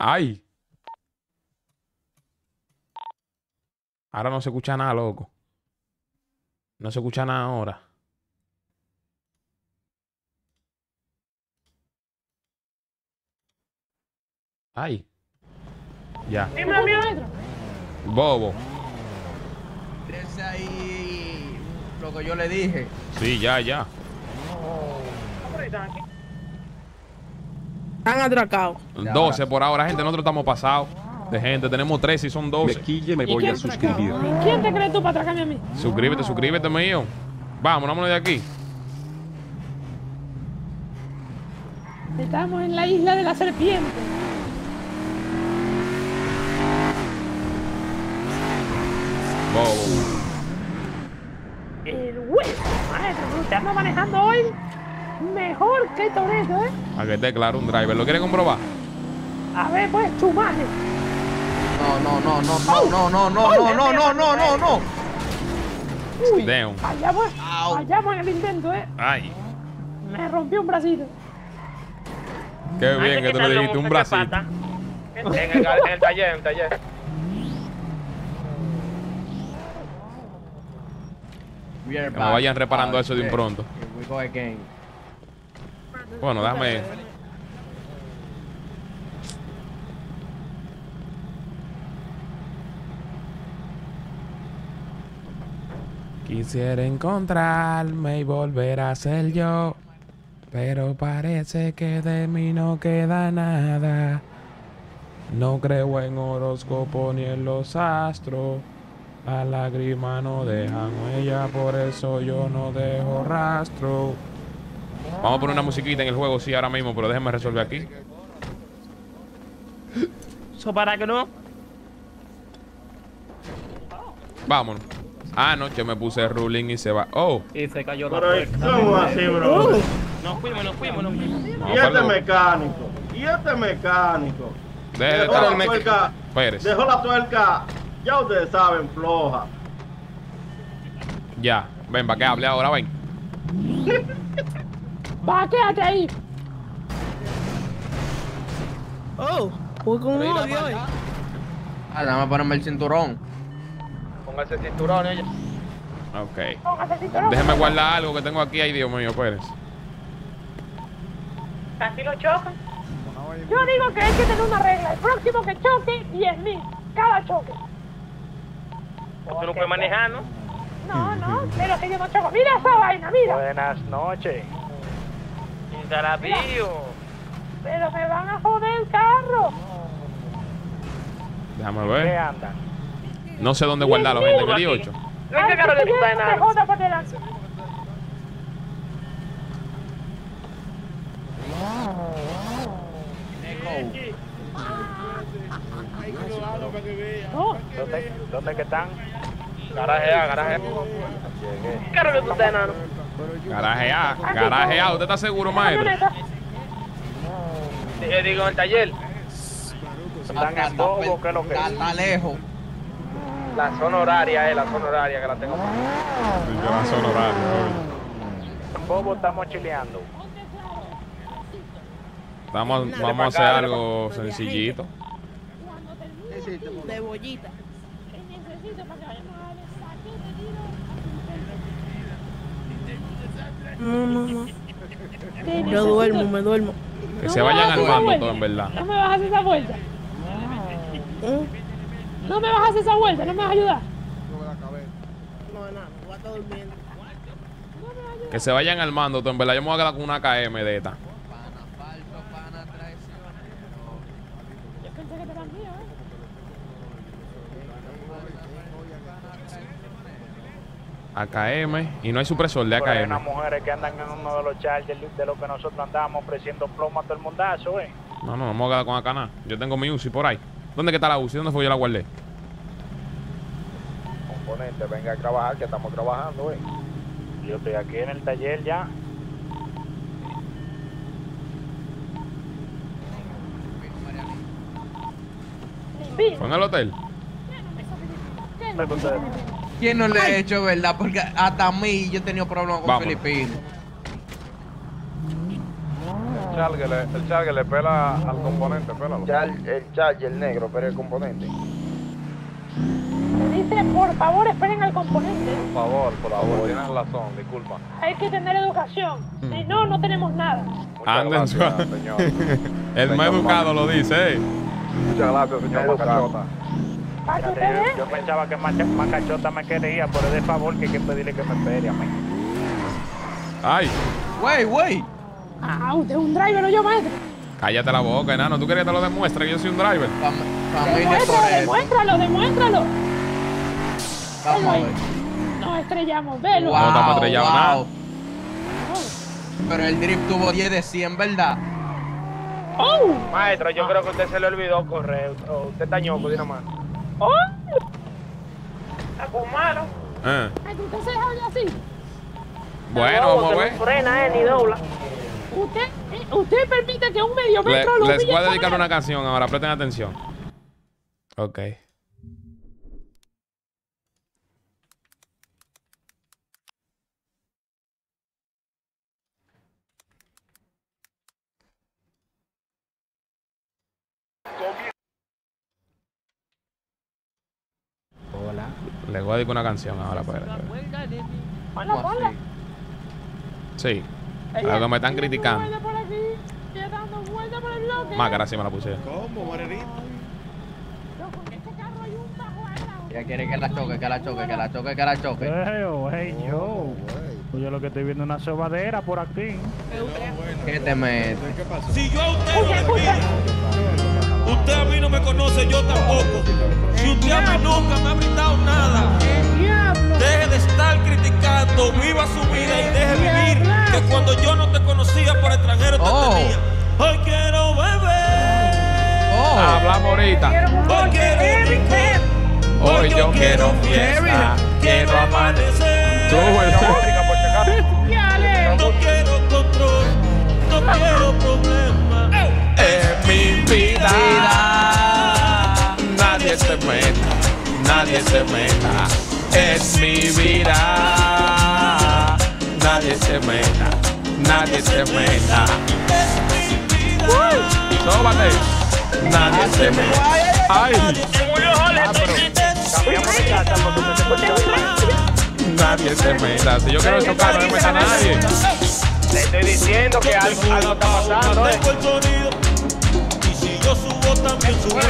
¡Ay! Ahora no se escucha nada, loco. No se escucha nada ahora. ¡Ay! Ya. Bobo. Ese ahí... lo que yo le dije. Sí, ya. Han atracado. 12 por ahora, gente. Nosotros estamos pasados de gente. Tenemos 13 y son 12. Me voy a suscribir. ¿Quién te crees tú para atracarme a mí? Suscríbete, mío. Vámonos de aquí. Estamos en la isla de la serpiente. Bobo. El hueso, maestro. Estamos manejando hoy. Mejor que Toretto, ¿eh? A que esté claro, un driver. ¿Lo quiere comprobar? A ver, pues, chumaje. No. Uy, fallamos en el intento, ¿eh? Ay. Me rompió un bracito. Qué bien que tú le dijiste un bracito. En el taller. Que no vayan reparando eso de impronto. Bueno, déjame. Quisiera encontrarme y volver a ser yo, pero parece que de mí no queda nada. No creo en horóscopo ni en los astros. Las lágrimas no dejan huella, por eso yo no dejo rastro. Vamos a poner una musiquita en el juego, sí, ahora mismo, pero déjenme resolver aquí. ¿Eso para que no? Vámonos. Anoche me puse ruling y se va. ¡Oh! Y se cayó la puerta. Pero ¿cómo así, bro? Nos fuimos. Y este mecánico. Dejó la tuerca. Ya ustedes saben, floja. Ya, ven, va que hable ahora, ven. Va, quédate ahí. Oh, voy con un odio hoy. Nada más ponerme el cinturón. Póngase el cinturón, ella. Ok. Déjeme guardar algo que tengo aquí. Ay, Dios mío, Pérez. Casi lo chocan. Yo digo que hay que tener una regla. El próximo que choque, 10.000. Cada choque. Tú no puedes manejar, ¿no? No, pero que yo no choco. Mira esa vaina, mira. Buenas noches. Interapío. Pero me van a joder el carro. Déjame ver. ¿Qué anda? No sé dónde guardarlo, gente. Me di 8. No hay que carro de puta de nada. ¿Dónde que están? Garajea. ¿Qué carro que tú estás, enano? Garajea. ¿Usted está seguro, maestro? Yo digo, en el taller. Están en Bobo, ¿qué es lo que es? Está lejos. La zona horaria, que la tengo. La zona horaria. En Bobo estamos chileando. Vamos a hacer algo sencillito. De bollita. No. Yo duermo, me duermo. Que se vayan armando todo, en verdad. No me vas a hacer esa vuelta. No me vas a ayudar. No, voy a estar durmiendo. Que se vayan armando todo, en verdad. Yo me voy a quedar con una KM de esta. AKM, y no hay supresor de AKM. Pero hay unas mujeres que andan en uno de los chargers de los que nosotros andábamos ofreciendo plomo a todo el mundazo, ¿eh? No, vamos a quedar con acá nada. Yo tengo mi UCI por ahí. ¿Dónde está la UCI? ¿Dónde fue yo la guardé? Componente, venga a trabajar, que estamos trabajando, ¿eh? Yo estoy aquí en el taller ya. ¿Fue en el hotel? ¿Quién no le ha hecho, verdad? Porque hasta a mí yo he tenido problemas con Filipinas. el charger le pela al componente, pélalo. El charger negro, pero el componente. Dice, por favor, esperen al componente. Por favor, tienen razón, disculpa. Hay que tener educación, si no, no tenemos nada. Anden su... señor. El más educado lo dice, ¿eh? Muchas gracias, señor Macachota. Yo pensaba que Macachota me quería, pero de favor que hay que pedirle que me espere a mí. ¡Ay! ¡Wey! ¡Ah, usted es un driver, no yo, maestro! Cállate la boca, enano. ¿Tú querías que te lo demuestre que yo soy un driver? Demuéstralo. Vamos a ver. Nos estrellamos, velo. Wow, no estamos estrellados nada. Pero el drift tuvo 10 de 100, ¿verdad? Oh. Maestro, yo creo que usted se le olvidó correr. Usted está ñoco, nada más. ¡Oh! Está con malo. ¿Usted se deja así? Bueno, vamos a ver. No frena, ni dobla. Usted permite que un medio metro lo pille. Les voy a dedicar una canción ahora, presten atención. Ok. Hola. Les voy a dedicar una canción ahora para. Hola. Sí. Lo que me están criticando. Máscara sí me la puse. ¿Cómo, Morerito? Ya quiere que la choque. Pues yo lo que estoy viendo es una sobadera por aquí. ¿Qué te metes? Si yo a usted no le usted a mí no me conoce, yo tampoco. Si usted a mí nunca me ha brindado nada, deje de estar criticando, viva su vida y deje vivir. Que cuando yo no te conocía por extranjero te tenía. Hoy quiero beber. Hablamos ahorita. Hoy quiero beber. Hoy yo quiero fiesta. Quiero amanecer. No quiero control. No quiero problema. Es mi vida. Nadie se meta. Es mi vida. Nadie se meta. Sóbate. Nadie se meta. Ay. Nadie se meta. Si yo quiero chocar, no me meta nadie. Le estoy diciendo que algo está pasando. Y si yo subo también subo.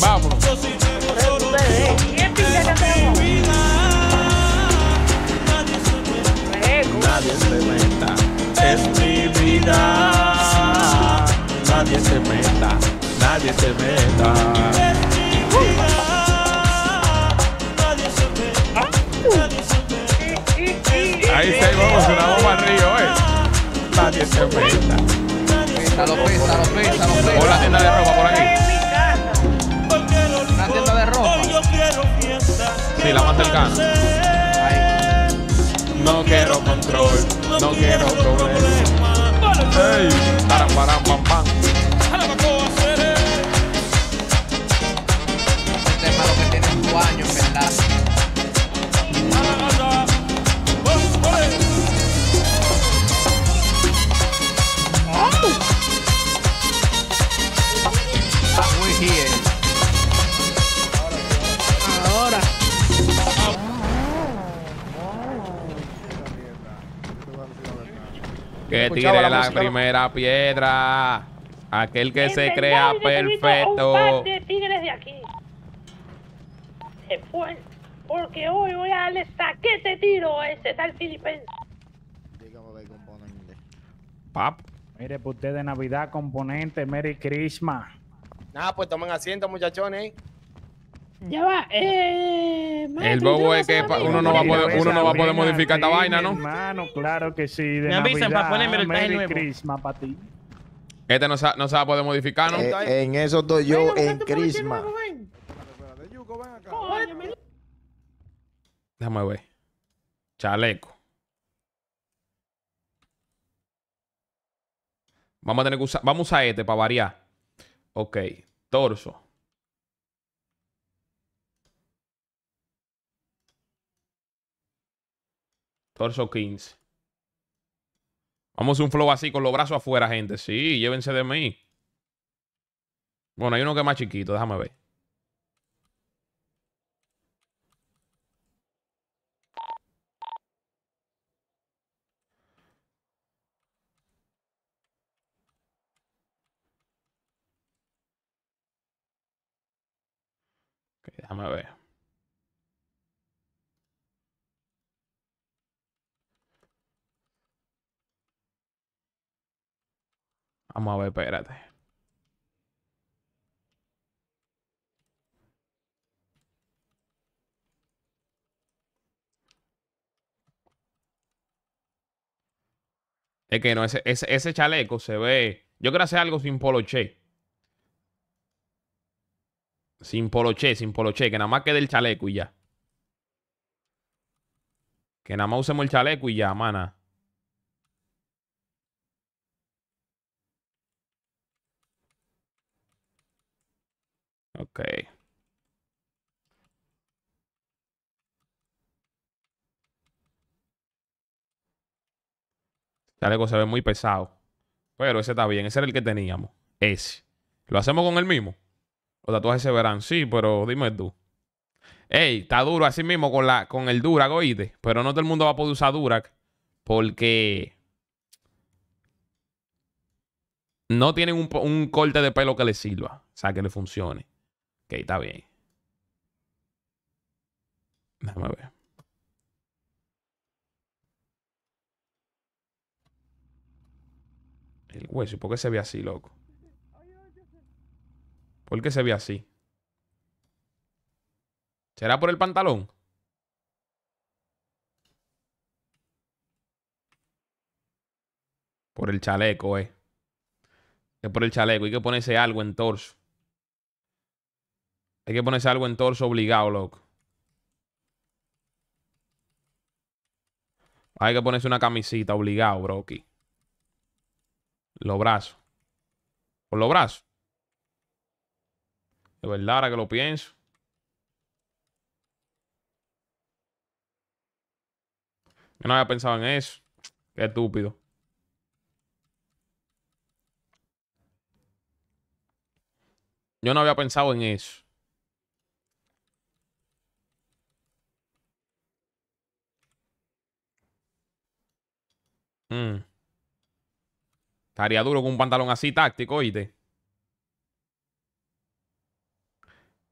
Vamos. Nadie se meta. Es mi vida. Nadie se meta. Ahí se vamos una bomba al río, Nadie se meta. Pésalo. Hola, tienda de ropa por aquí. Una tienda de ropa. Sí, la más cercana. Ahí. No quiero control, no quiero problema. Ey, taram, pam, pam. Este es malo que tiene 2 años, ¿verdad? Ahora. Que tire la primera piedra. Aquel que se crea perfecto. Un par de tigres de aquí. Se fue. Porque hoy voy a darle saquete tiro a ese tal filipense. Dígame el componente. Pap. Mire, pues usted de Navidad, componente, Merry Christmas. Nada, pues tomen asiento, muchachones. Ya va, maestro, el bobo es que uno no va a poder modificar esta vaina, ¿no? Hermano, claro que sí. Me avisan para ponerme el traje nuevo. Christmas para ti. Este no se va a poder modificar, ¿no? En eso estoy yo, en Christmas. Déjame ver. Chaleco. Vamos a tener que usar... Vamos a usar este para variar. Ok. Torso. Torso 15. Vamos a un flow así con los brazos afuera, gente. Sí, llévense de mí. Bueno, hay uno que es más chiquito. Déjame ver. Okay, déjame ver. Vamos a ver, espérate. Es que no, ese chaleco se ve... Yo quiero hacer algo sin poloché. Sin poloché. Que nada más quede el chaleco y ya. Que nada más usemos el chaleco y ya, mana. Ok. Chaleco se ve muy pesado. Pero ese está bien. Ese era el que teníamos. Ese. ¿Lo hacemos con el mismo? Los tatuajes se verán. Sí, pero dime tú. Ey, está duro así mismo con el Durak, oíste. Pero no todo el mundo va a poder usar Durak. Porque... no tienen un corte de pelo que les sirva. O sea, que le funcione. Ok, está bien. Déjame ver. El hueso. ¿Por qué se ve así, loco? ¿Por qué se ve así? ¿Será por el pantalón? Por el chaleco, Es por el chaleco. Hay que ponerse algo en torso. Hay que ponerse algo en torso obligado, loco. Hay que ponerse una camisita obligado, bro, aquí. Los brazos. Por los brazos. De verdad, ahora que lo pienso. Yo no había pensado en eso. Qué estúpido. Yo no había pensado en eso. Estaría duro con un pantalón así táctico, oíste.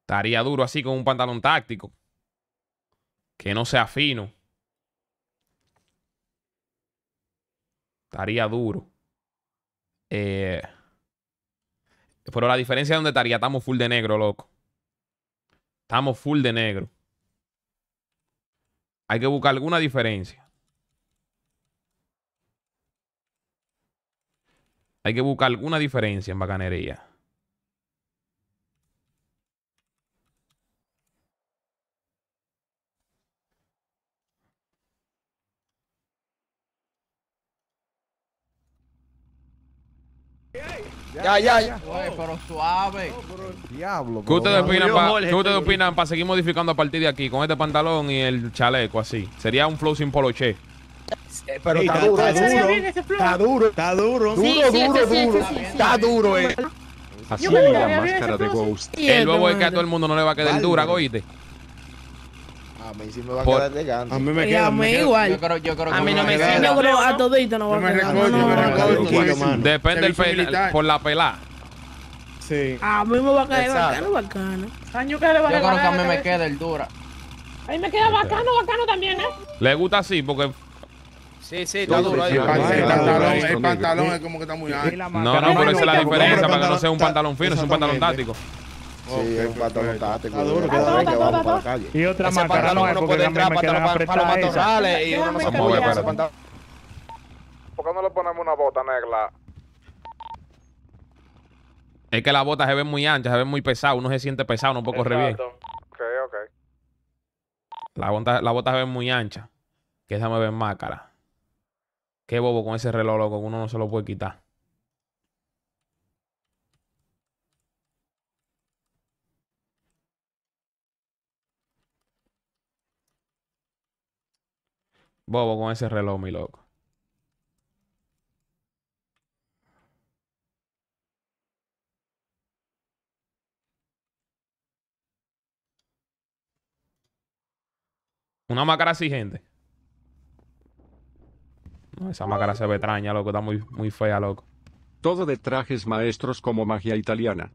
Estaría duro así con un pantalón táctico. Que no sea fino. Estaría duro. Pero la diferencia es donde estaría. Estamos full de negro, loco. Estamos full de negro. Hay que buscar alguna diferencia. Hay que buscar alguna diferencia en bacanería. Ya. Oye, pero suave. No, pero diablo, bro. ¿Qué ustedes opinan para seguir modificando a partir de aquí? Con este pantalón y el chaleco así. Sería un flow sin poloché. Pero sí, está duro. Así es la máscara de Ghost. El huevo es que a todo el mundo no le va a quedar dura, oíste. A mí sí me va a quedar elegante. A mí me queda. A mí igual. A mí no me queda. Yo creo a todito no va a quedar. No. Depende del pelo. Por la pelada. Sí. A mí me va a quedar bacano. Yo creo que a mí me queda el dura. A mí me queda bacano también, ¿eh? Le gusta así porque... Sí, está duro. El pantalón es como que está muy alto. No, pero esa es la diferencia. Para que no sea un pantalón fino, es un pantalón táctico. Sí, es un pantalón táctico. Está duro, que vamos para la calle. Y otra más, uno puede entrar para los matorrales y uno no se mueve. ¿Por qué no le ponemos una bota negra? Es que las botas se ven muy anchas, se ven muy pesadas. Uno se siente pesado, no puede correr bien. Ok. Las botas se ven muy anchas. Que déjame ver máscara. Qué bobo con ese reloj, loco. Uno no se lo puede quitar. Bobo con ese reloj, mi loco. Una máscara así, gente. No, esa máscara se ve extraña, loco. Está muy fea, loco. Todo de trajes maestros como magia italiana.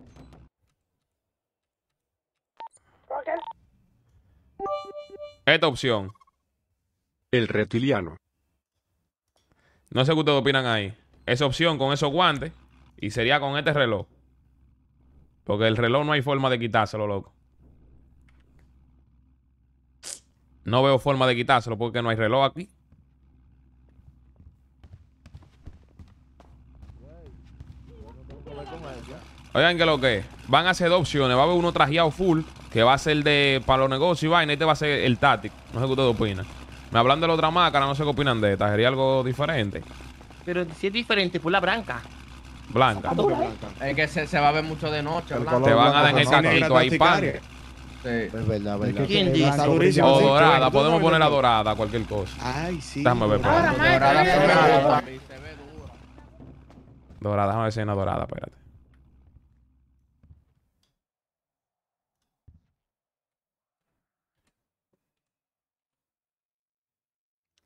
Esta opción. El reptiliano. No sé qué ustedes opinan ahí. Esa opción con esos guantes. Y sería con este reloj. Porque el reloj no hay forma de quitárselo, loco. No veo forma de quitárselo porque no hay reloj aquí. Oigan que lo que es. Van a hacer dos opciones. Va a haber uno trajeado full, que va a ser de para los negocios y vaina. Este va a ser el táctico. No sé qué ustedes opinan. Me hablan de la otra máscara, no sé qué opinan de esta. Sería algo diferente. Pero si es diferente, pues la blanca. Blanca. Es que se va a ver mucho de noche. Te van a dar en el casquito ahí, padre. Sí. Es verdad, verdad. ¿Quién dice? O dorada, podemos poner la dorada, cualquier cosa. Ay, sí. Déjame ver. Ahora, dorada. Se ve dura. Dorada, déjame ver si hay una dorada, espérate.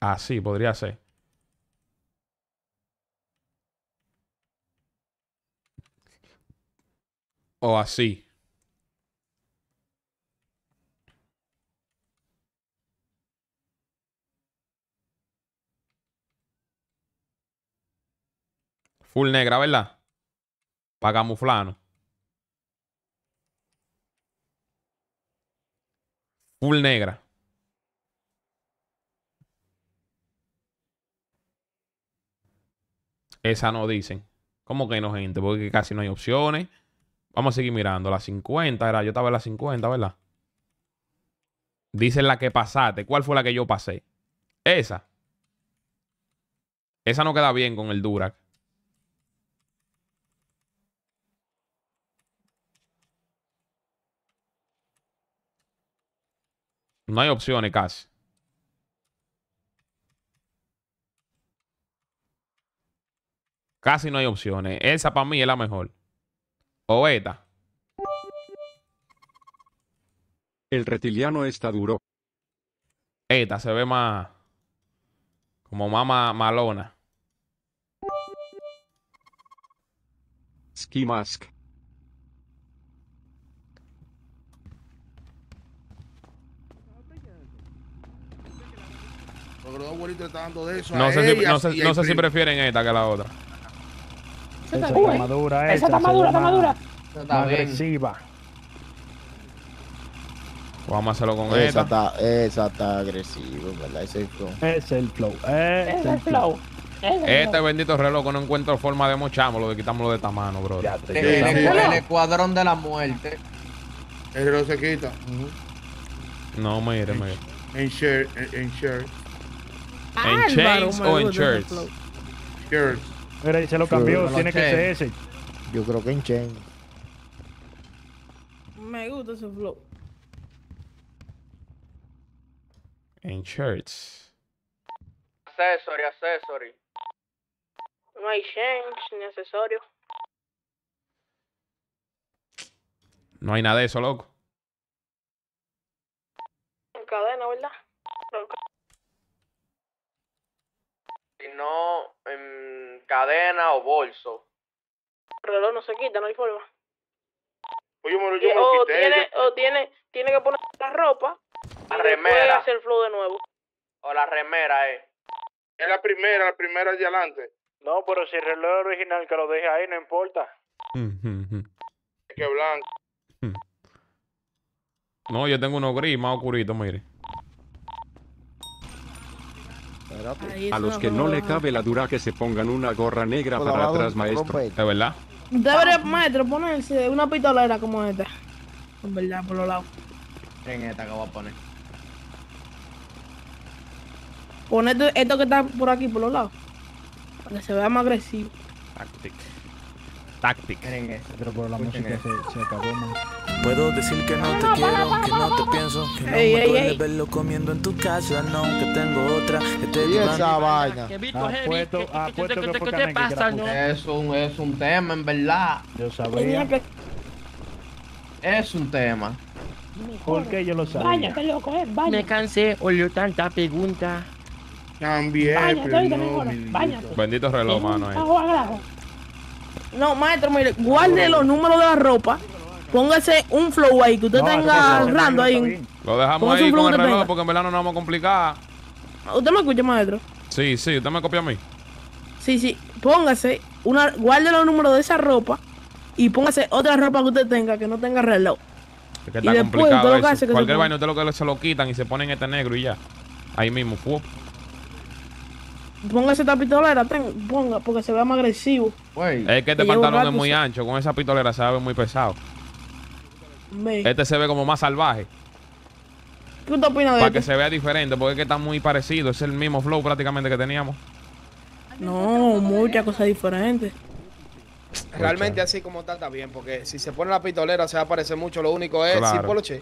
Ah, sí, podría ser. O así. Full negra, ¿verdad? Para camuflarnos. Full negra. Esa no dicen. ¿Cómo que no, gente? Porque casi no hay opciones. Vamos a seguir mirando. La 50 era. Yo estaba en la 50, ¿verdad? Dicen la que pasaste. ¿Cuál fue la que yo pasé? Esa. Esa no queda bien con el Durac. No hay opciones casi. Casi no hay opciones. Esa para mí es la mejor. O esta. El reptiliano está duro. Esta se ve más... como más malona. Ski Mask. No sé si prefieren esta que la otra. Esa está madura, está madura. Está agresiva. Vamos a hacerlo con esa. Esa está agresiva, ¿verdad? Ese es el flow. Es el flow. Este bendito reloj no encuentro forma de mochámoslo, de quitámoslo de esta mano, bro. El escuadrón de la muerte. El reloj se quita. No, mire. En chains o en shirts. Shirts. Mira, se lo cambió, tiene que ser ese. Yo creo que en chain. Me gusta ese flow. En shirts. Accessory. No hay change ni accesorio. No hay nada de eso, loco. En cadena, ¿verdad? No, en cadena o bolso. El reloj no se quita, no hay forma. Oye, yo me lo quité. Tiene que poner la ropa. La remera. Hacer el flow de nuevo. O la remera, Es la primera de adelante. No, pero si el reloj original que lo deje ahí, no importa. Es que blanco. No, yo tengo uno gris más oscurito, mire. A los que no le cabe la dura que se pongan una gorra negra para atrás, maestro. ¿Es verdad? Debería, maestro, ponerse una pistolera como esta. Es verdad, por los lados. En esta que voy a poner. Poner esto que está por aquí, por los lados. Para que se vea más agresivo. Táctica. Miren esto, pero por la música se acabó, man. Puedo decir que no te quiero, que no te pienso, que no me duele verlo comiendo en tu casa, no, que tengo otra, que te llevan. Esa vaina. ¿Qué te pasa, no? Es un tema, en verdad. Yo sabía. Es un tema. Porque yo lo sabía. Váyate, loco, váyate. Me cansé, oye, tanta pregunta. También, váyate. Bendito reloj, mano. No, maestro, mire, guarde los números de la ropa. Póngase un flow ahí, que usted tenga rando ahí. Lo dejamos ahí con el reloj porque en verdad no nos vamos a complicar. ¿Usted me escucha, maestro? Sí, sí, usted me copia a mí. Sí, póngase, guarde los números de esa ropa y póngase otra ropa que usted tenga, que no tenga reloj. Es que está complicado eso. Cualquier vaina, usted lo que se lo quitan y se ponen este negro y ya. Ahí mismo, fuego. Póngase esta pistolera, ponga, porque se vea más agresivo. Wey. Es que este pantalón es muy ancho, con esa pistolera se ve muy pesado. Wey. Este se ve como más salvaje. ¿Qué te opinas de esto? Para que se vea diferente, porque es que está muy parecido, es el mismo flow prácticamente que teníamos. No, muchas cosas diferentes. Realmente así como tal está bien, porque si se pone la pistolera se va a parecer mucho, lo único es sin poloche.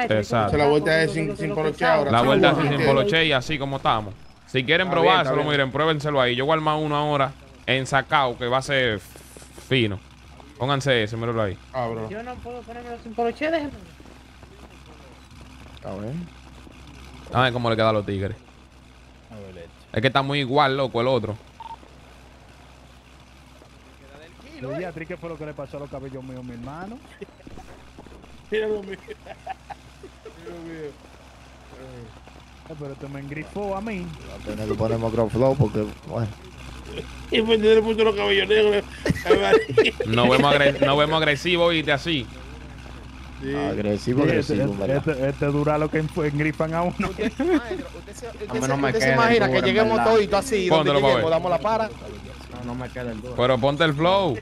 Exacto. La vuelta es sin poloche ahora. La vuelta es sin poloche y así como estamos. Si quieren probárselo, miren, pruébenselo ahí. Yo voy a armar uno ahora en sacao, que va a ser fino. Pónganse ese, míralo ahí. Yo no puedo ponérmelo sin poloche, déjenme. A ver. A ver cómo le quedan los tigres. A ver, es que está muy igual, loco, el otro. Los diatriz, ¿qué fue lo que le pasó a los cabellos míos, mi hermano? Mira lo mío. Pero te me engrifó a mí. Apenas le ponemos crossflow porque, bueno. Y me tiene mucho los cabellos negros. No vemos agresivo, ¿viste? Así. Sí. Agresivo. Este dura lo que engrifan a uno. Usted se imagina que lleguemos todito así. Donde lleguemos, damos la para. No me queda el duro. Pero ponte el flow.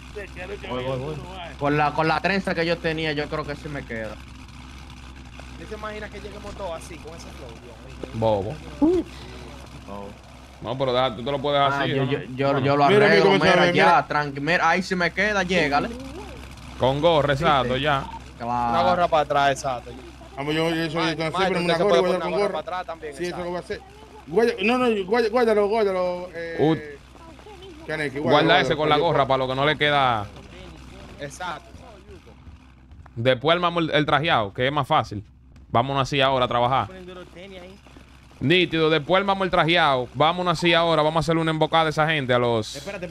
Voy. Con la trenza que yo tenía, yo creo que sí me queda. ¿Usted se imagina que lleguemos todos así, con ese flow? Bobo. No, pero deja, tú te lo puedes así. Yo lo arreglo, mira, ya, tranquilo. Ahí si me queda, llégale. Con gorra, exacto, ya. Claro. Una gorra para atrás, exacto. Vamos, yo soy así, pero una gorra voy a con gorra. Para atrás también, sí, eso lo voy a hacer. Guárdalo. Guarda ese con la gorra para lo que no le queda. Exacto. Después armamos el trajeado, que es más fácil. Vámonos así ahora a trabajar. Nítido, después armamos el trajeado. Vámonos así ahora, vamos a hacerle una embocada a esa gente, a los... Espérate.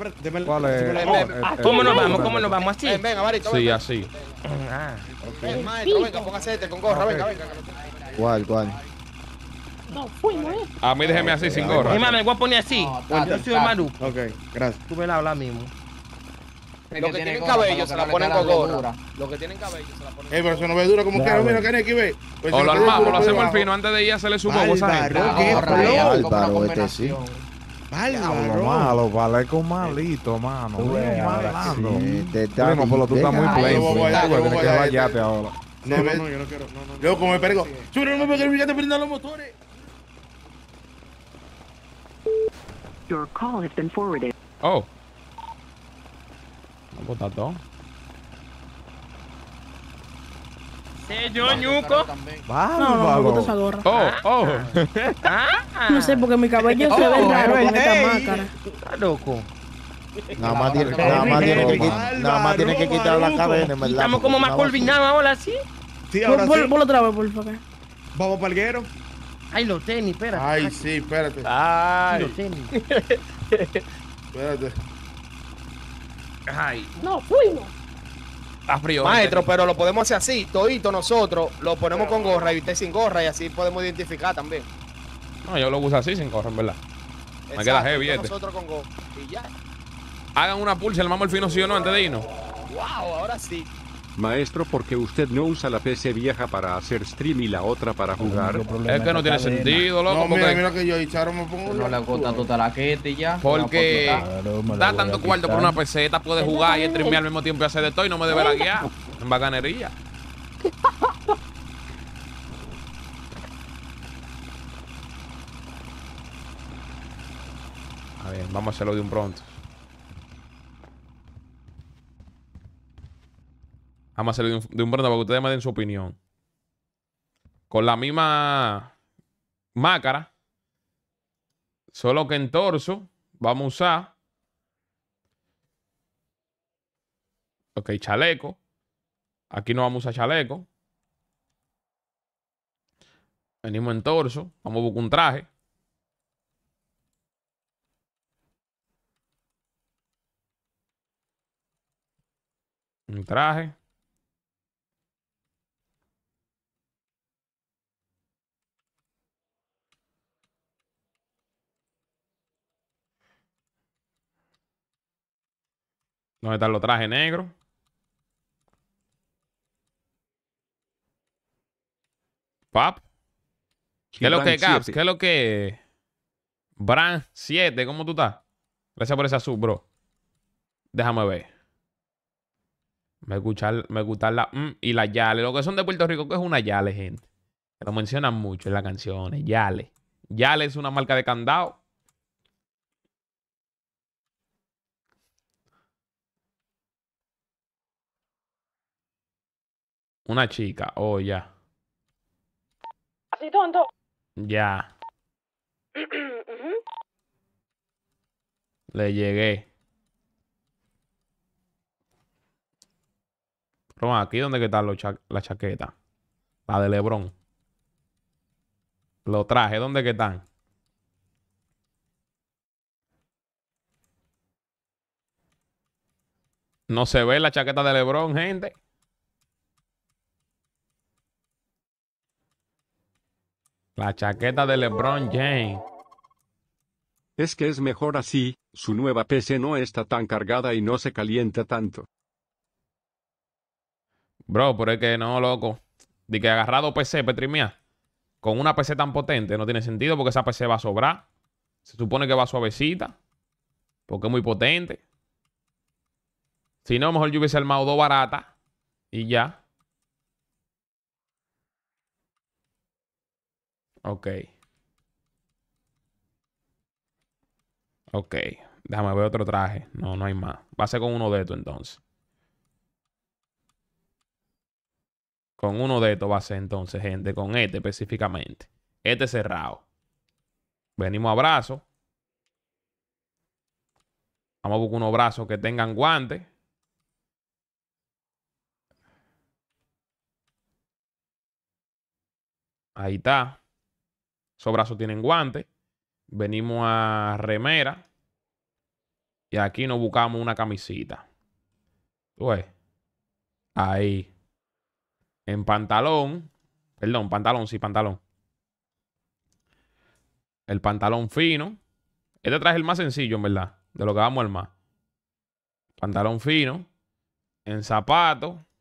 ¿Cómo nos vamos así? Venga, Marito, sí, así. Maestro, venga, póngase este con gorra, venga. ¿Cuál? No, a mí déjeme así, sin gorra. Mami, me voy a poner así. Yo soy maluco. Ok, gracias. Tú me la hablas mismo. Los que tienen cabello se la ponen con gorra. Los que tienen cabello se la ponen con gorra. Pero eso no ve dura como quiero. Mira, ¿qué hay que ver? O lo armamos, lo hacemos al fino. Antes de ir a hacerle su bobo a esa gente. Bárbaro, este sí. Bárbaro. Malo, valeco malito, mano. No, pero tú estás muy pleno. Tienes que vayarte ahora. No, yo no quiero. Yo como me pergo. Yo no me quiero te brindar los motores. Your call has been forwarded. Oh. No bota todo. Yo ñuco. No, esa gorra. Oh. No sé porque mi cabello se ve raro con esta máscara. Está loco. Nada más tiene que quitar la cadena, ¿verdad? Estamos como más colvinados ahora, ¿sí? Sí, ahora sí. Ponlo otra vez, por favor. Vamos, palguero. Ay, los tenis, espérate. Ay, sí, espérate. Ay, los tenis. Espérate. Ay. No, fuimos. Está frío. Maestro, pero lo podemos hacer así, todito nosotros, lo ponemos con gorra y usted sin gorra y así podemos identificar también. No, yo lo uso así sin gorra, en verdad. Exacto, me queda heavy este. Nosotros con gorra y ya. Hagan una pulsa, armamos el fino sí o no antes de irnos. Wow, ahora sí. Maestro, porque usted no usa la PC vieja para hacer stream y la otra para jugar. Es que no tiene sentido, loco. No, mira que yo echaron, me pongo. No le gusta toda la queta y ya. Porque da tanto cuarto por una PC, puede jugar y streamear al mismo tiempo y hacer de todo y no me debe la guía. En bacanería. A ver, vamos a hacerlo de un pronto. Vamos a salir de un pronto para que ustedes me den su opinión. Con la misma máscara, solo que en torso, vamos a usar. Ok, chaleco. Aquí no vamos a usar chaleco. Venimos en torso. Vamos a buscar un traje. Un traje. ¿Dónde están los trajes negros? Pap. ¿Qué es lo que, Caps? ¿Qué es lo que? Bran 7, ¿cómo tú estás? Gracias por esa sub, bro. Déjame ver. Me gustan la y la yale. Lo que son de Puerto Rico, que es una yale, gente. Que lo mencionan mucho en las canciones. Yale. Yale es una marca de candado. Una chica. Oh, ya. Así tonto. Ya. Le llegué. Pero aquí donde que están la chaqueta. La de LeBron. Lo traje. ¿Dónde que están? No se ve la chaqueta de LeBron, gente. La chaqueta de LeBron James. Es que es mejor así. Su nueva PC no está tan cargada y no se calienta tanto. Bro, pero es que no, loco. De que agarrado PC, Petrimia. Con una PC tan potente no tiene sentido porque esa PC va a sobrar. Se supone que va suavecita. Porque es muy potente. Si no, mejor yo hubiese armado dos baratas. Y ya. Ok. Ok. Déjame ver otro traje. No, no hay más. Va a ser con uno de estos entonces. Con uno de estos va a ser entonces, gente. Con este específicamente. Este cerrado. Venimos a brazos. Vamos a buscar unos brazos que tengan guantes. Ahí está. Esos brazos tienen guantes. Venimos a remera. Y aquí nos buscamos una camisita. ¿Tú ves? Ahí. En pantalón. Perdón, pantalón, sí, pantalón. El pantalón fino. Este traje es el más sencillo, en verdad. De lo que vamos a armar. Pantalón fino. En zapato.